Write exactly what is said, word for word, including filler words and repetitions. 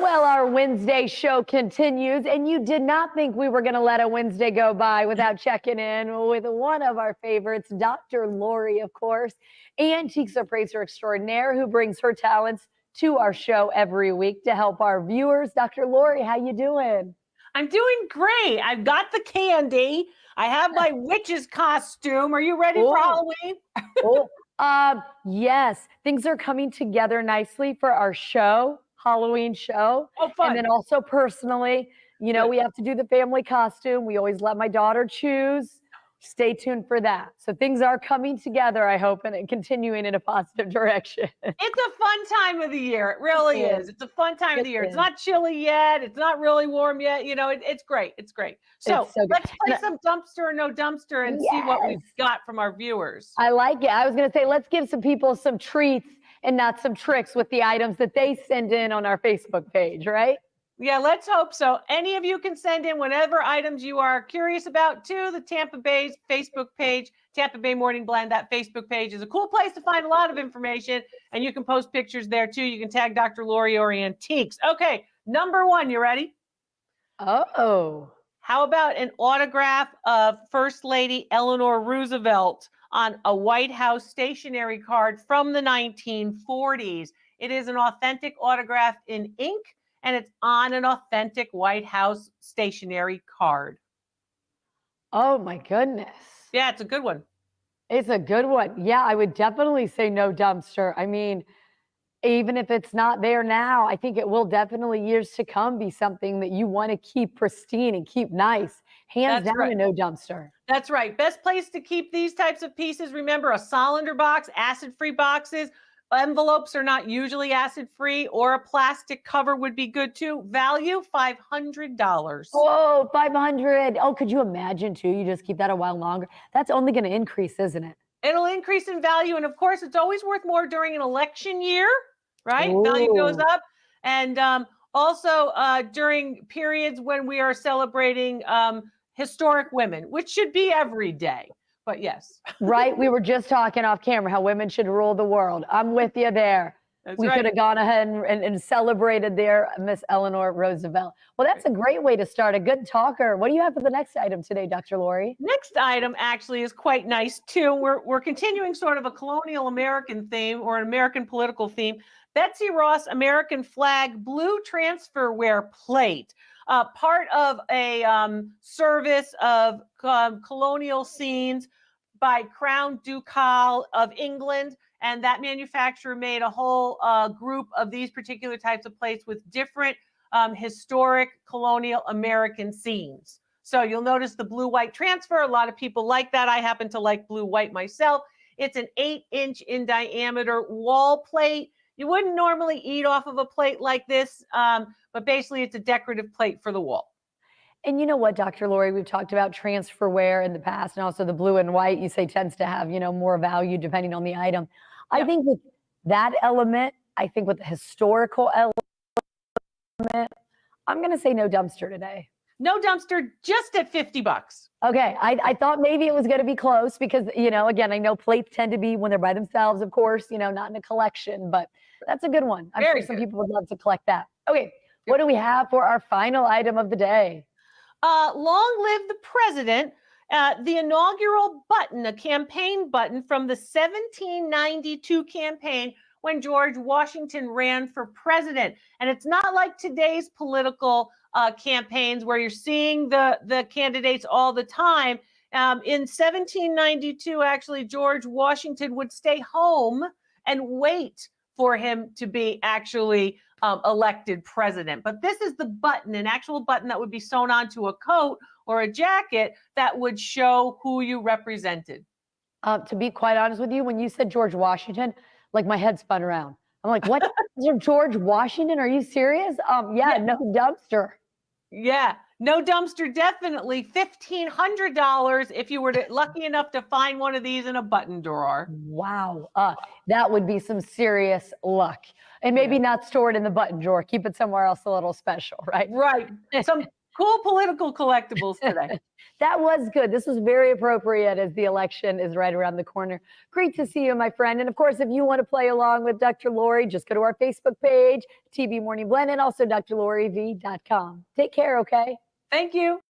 Well, our Wednesday show continues, and you did not think we were going to let a Wednesday go by without checking in with one of our favorites, Doctor Lori, of course, antiques appraiser extraordinaire, who brings her talents to our show every week to help our viewers. Doctor Lori, how you doing? I'm doing great. I've got the candy. I have my witch's costume. Are you ready Ooh. for Halloween? Oh, uh, yes. Things are coming together nicely for our show. Halloween show. Oh, fun. And then also personally, you know, we have to do the family costume. We always let my daughter choose. Stay tuned for that. So things are coming together, I hope, and continuing in a positive direction. It's a fun time of the year. It really it is. is. It's a fun time it of the year. Is. It's not chilly yet. It's not really warm yet. You know, it, it's great. It's great. So, it's so let's play now, some dumpster or no dumpster and yes. see what we've got from our viewers. I like it. I was going to say, let's give some people some treats and not some tricks with the items that they send in on our Facebook page, right? Yeah, let's hope so. Any of you can send in whatever items you are curious about to the Tampa Bay's Facebook page, Tampa Bay Morning Blend. That Facebook page is a cool place to find a lot of information, and you can post pictures there too. You can tag Doctor Lori or Antiques. Okay, number one, you ready? Uh-oh. How about an autograph of First Lady Eleanor Roosevelt on a White House stationery card from the nineteen forties. It is an authentic autograph in ink, and it's on an authentic White House stationery card. Oh my goodness. Yeah, it's a good one. It's a good one. Yeah, I would definitely say no dumpster. I mean, even if it's not there now, I think it will definitely years to come be something that you want to keep pristine and keep nice. Hands That's down right. a no dumpster. That's right. Best place to keep these types of pieces. Remember, a cylinder box, acid-free boxes. Envelopes are not usually acid-free, or a plastic cover would be good too. Value five hundred dollars. Oh, five hundred dollars. Oh, could you imagine too? You just keep that a while longer. That's only going to increase, isn't it? It'll increase in value. And of course, it's always worth more during an election year, right? Ooh. Value goes up. And um, also uh, during periods when we are celebrating um, historic women, which should be every day. But yes. Right. We were just talking off camera how women should rule the world. I'm with you there. That's we right. could have gone ahead and, and, and celebrated there, Miss Eleanor Roosevelt. Well, that's a great way to start. A good talker. What do you have for the next item today, Doctor Lori? Next item actually is quite nice, too. We're, we're continuing sort of a colonial American theme or an American political theme. Betsy Ross American flag blue transferware plate. Uh, part of a um, service of um, colonial scenes by Crown Ducal of England. And that manufacturer made a whole uh, group of these particular types of plates with different um, historic colonial American scenes. So you'll notice the blue-white transfer. A lot of people like that. I happen to like blue-white myself. It's an eight inch in diameter wall plate. You wouldn't normally eat off of a plate like this, um, but basically it's a decorative plate for the wall. And you know what, Doctor Lori, we've talked about transferware in the past, and also the blue and white, you say, tends to have, you know, more value depending on the item. Yeah. I think with that element, I think with the historical element, I'm going to say no dumpster today. No dumpster, just at fifty bucks. Okay, I, I thought maybe it was going to be close because, you know, again, I know plates tend to be when they're by themselves, of course, you know, not in a collection, but that's a good one. I'm Very sure some good. people would love to collect that. Okay, what do we have for our final item of the day? Uh, long live the president. Uh, the inaugural button, a campaign button from the seventeen ninety-two campaign when George Washington ran for president. And it's not like today's political Uh, campaigns where you're seeing the, the candidates all the time. Um, in seventeen ninety-two, actually, George Washington would stay home and wait for him to be actually um, elected president. But this is the button, an actual button that would be sewn onto a coat or a jacket that would show who you represented. Uh, to be quite honest with you, when you said George Washington, like my head spun around. I'm like, what? George Washington? Are you serious? Um, yeah, yeah, no dumpster. Yeah, no dumpster, definitely. fifteen hundred dollars if you were to, lucky enough to find one of these in a button drawer. Wow, uh, that would be some serious luck. And maybe yeah. not stored in the button drawer. Keep it somewhere else a little special, right? Right. Some cool political collectibles today. That was good. This was very appropriate as the election is right around the corner. Great to see you, my friend. And of course, if you want to play along with Doctor Lori, just go to our Facebook page, T V Morning Blend, and also Dr Lori V dot com. Take care, okay? Thank you.